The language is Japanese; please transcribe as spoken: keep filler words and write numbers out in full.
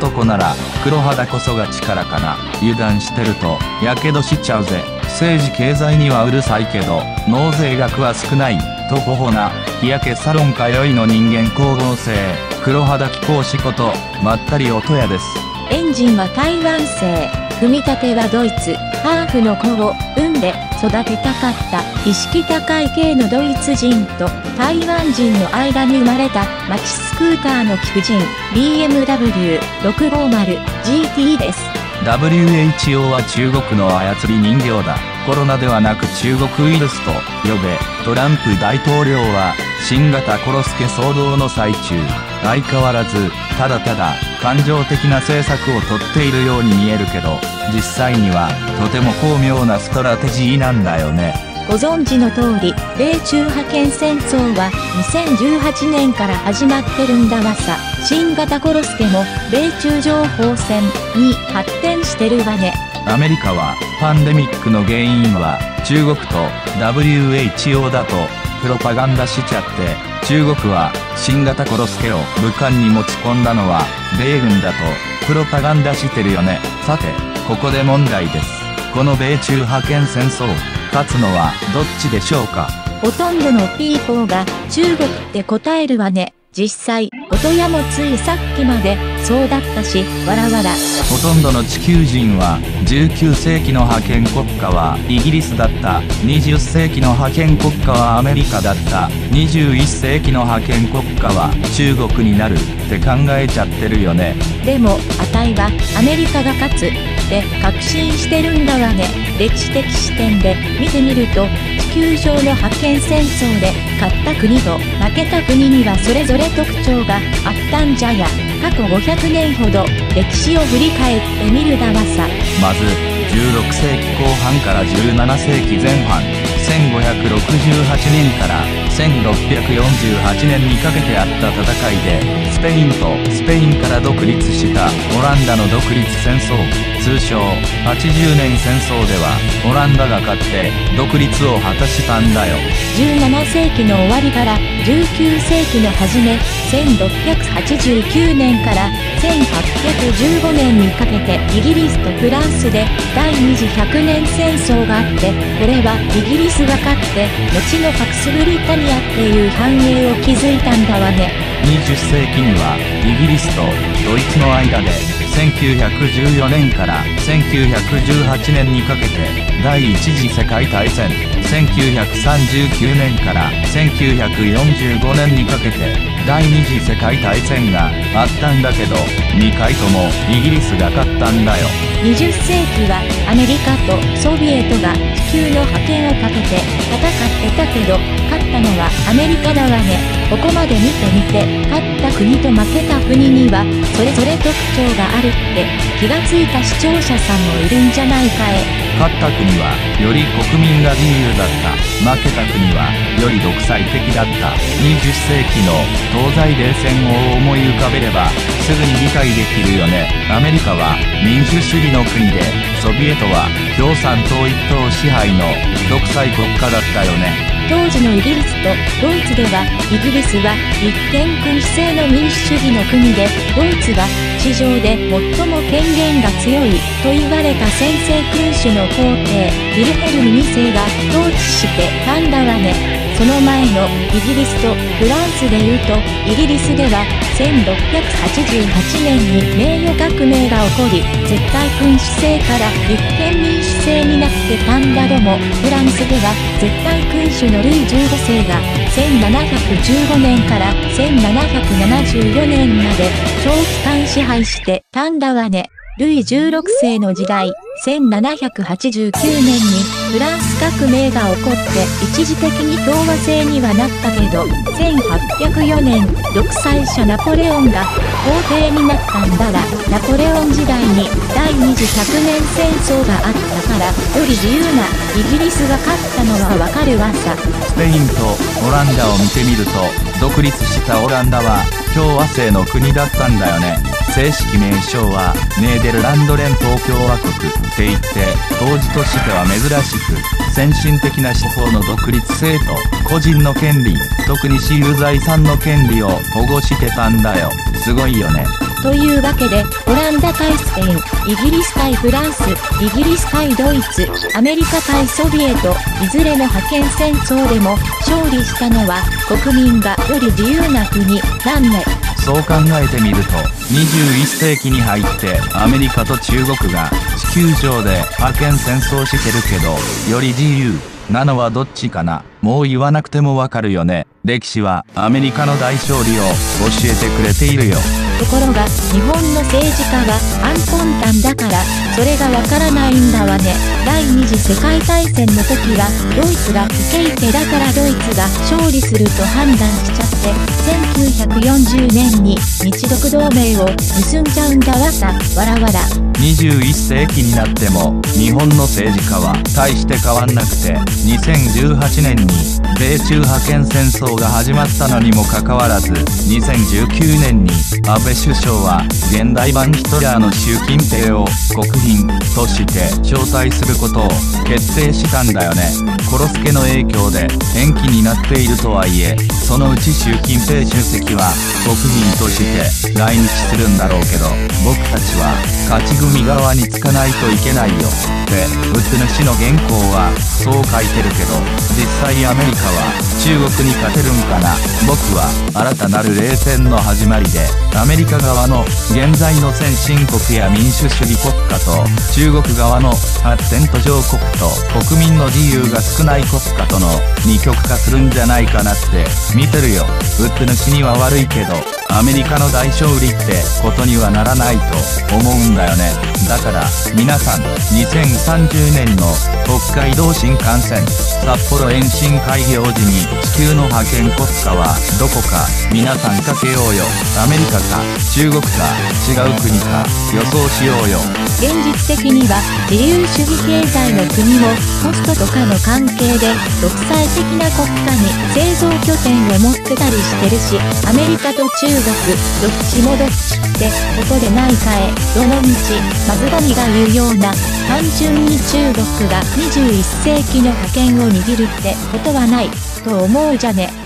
男なら黒肌こそが力かな。油断してるとやけどしちゃうぜ。政治経済にはうるさいけど納税額は少ない。とほほな日焼けサロン通いの人間光合成黒肌貴公子ことまったり音屋です。エンジンは台湾製、組み立てはドイツ。ハーフの子を産んで育てたかった意識高い系のドイツ人と台湾人の間に生まれた町スクーターの貴婦人 ビーエムダブリューろくごまるジーティー です。 ダブリューエイチオー は中国の操り人形だ。コロナではなく中国ウイルスと呼べ。トランプ大統領は新型コロスケ騒動の最中、相変わらずただただ感情的な政策をとっているように見えるけど、実際にはとても巧妙なストラテジーなんだよね。ご存知の通り、米中覇権戦争はにせんじゅうはちねんから始まってるんだわさ。新型コロスケも米中情報戦に発展してるわね。アメリカはパンデミックの原因は中国と ダブリューエイチオー だとプロパガンダしちゃって、中国は新型コロスケを武漢に持ち込んだのは米軍だとプロパガンダしてるよね。さてここで問題です。この米中覇権戦争勝つのはどっちでしょうか。ほとんどのピーポーが中国って答えるわね。実際、音屋もついさっきまでそうだったし、わらわら。ほとんどの地球人は、じゅうきゅうせいきの覇権国家はイギリスだった、にじゅっせいきの覇権国家はアメリカだった、にじゅういっせいきの覇権国家は中国になるって考えちゃってるよね。でも、あたいはアメリカが勝つって確信してるんだわね。歴史的視点で見てみると、地球上の覇権戦争で勝った国と負けた国にはそれぞれ特徴があったんじゃや。過去ごひゃくねんほど歴史を振り返ってみるだわさ。まずじゅうろくせいきこう半からじゅうななせいきぜん半、せんごひゃくろくじゅうはちねんからせんろっぴゃくよんじゅうはちねんにかけてあった戦いで、スペインとスペインから独立したオランダの独立戦争、通称はちじゅうねん戦争ではオランダが勝って独立を果たしたんだよ。じゅうななせいきの終わりからじゅうきゅうせいきの初め、せんろっぴゃくはちじゅうきゅうねんからせんはっぴゃくじゅうごねんにかけてイギリスとフランスで第二次百年戦争があって、これはイギリスが勝って後のパクスブリタニアっていう繁栄を築いたんだわね。にじゅっせいきにはイギリスとドイツの間でせんきゅうひゃくじゅうよねんからせんきゅうひゃくじゅうはちねんにかけて第一次世界大戦、せんきゅうひゃくさんじゅうきゅうねんからせんきゅうひゃくよんじゅうごねんにかけて第二次世界大戦があったんだけど、にかいともイギリスが勝ったんだよ。にじゅっせいきはアメリカとソビエトが地球の覇権をかけて戦ってたけど、勝ったのはアメリカだわね。ここまで見てみて、勝った国と負けた国にはそれぞれ特徴があるって気がついた視聴者さんもいるんじゃないかえ。勝った国はより国民が自由だった。負けた国はより独裁的だった。にじゅっせいきの東西冷戦を思い浮かべればすぐに理解できるよね。アメリカは民主主義の国で、ソビエトは共産党一党支配の独裁国家だったよね。当時のイギリスとドイツでは、イギリスは立憲君主制の民主主義の国で、ドイツは地上で最も権限が強いと言われた専制君主の皇帝ヴィルヘルムにせいが統治してたんだわね。その前のイギリスとフランスでいうと、イギリスではせんろっぴゃくはちじゅうはちねんに名誉革命が起こり、絶対君主制から立憲民主制になってたんだ。どもフランスでは絶対君主のルイじゅうごせいがせんななひゃくじゅうごねんからせんななひゃくななじゅうよねんまで長期間支配してたんだわね。ルイじゅうろくせいの時代、せんななひゃくはちじゅうきゅうねんにフランス革命が起こって一時的に共和制にはなったけど、せんはっぴゃくよねん独裁者ナポレオンが皇帝になったんだが、ナポレオン時代に第二次百年戦争があったからより自由なイギリスが勝ったのはわかるわさ。スペインとオランダを見てみると、独立したオランダは共和制の国だったんだよね。正式名称はネーデルランド連邦共和国って言って、当時としては珍しく先進的な手法の独立性と個人の権利、特に私有財産の権利を保護してたんだよ。すごいよね。というわけで、オランダ対スペイン、イギリス対フランス、イギリス対ドイツ、アメリカ対ソビエト、いずれの覇権戦争でも勝利したのは国民がより自由な国、ランネ。そう考えてみると、にじゅういっせいきに入ってアメリカと中国が地球上で覇権戦争してるけど、より自由なのはどっちかな。もう言わなくてもわかるよね。歴史はアメリカの大勝利を教えてくれているよ。ところが日本の政治家はアンコンタンだから、それがわからないんだわね。第二次世界大戦の時はドイツがイケイケだからドイツが勝利すると判断しちゃって、せんきゅうひゃくよんじゅうねんに日独同盟を結んじゃうんだわさ、わらわら。にじゅういっせいきになっても日本の政治家は大して変わんなくて、にせんじゅうはちねんに米中覇権戦争が始まったのにもかかわらず、にせんじゅうきゅうねんに安倍首相は現代版ヒトラーの習近平を国賓として招待することを決定したんだよね。コロスケの影響で延期になっているとはいえ、そのうち習近平主席は国賓として来日するんだろうけど、僕たちは勝ち組側につかないといけないよって写主の原稿はそう書いてるけど、実際アメリカは中国に勝てるんかな。僕は新たなる冷戦の始まりで、アメリカ側の現在の先進国や民主主義国家と、中国側の発展途上国と国民の自由が少ない国家との二極化するんじゃないかなって見てるよ。写主には悪いけど、アメリカの大勝利ってことにはならないと思うんだよね。だから皆さん、にせんさんじゅうねんの北海道新幹線札幌延伸開業時に地球の覇権国家はどこか皆さんかけようよ。アメリカか中国か違う国か予想しようよ。現実的には自由主義経済の国をホストとかの関係で独裁的な国家に製造拠点を持ってたりしてるし、アメリカと中国どっちもどっちってことでないかえ。どの道マズゴミが言うような、単純に中国がにじゅういっ世紀の覇権を握るってことはないと思うじゃね。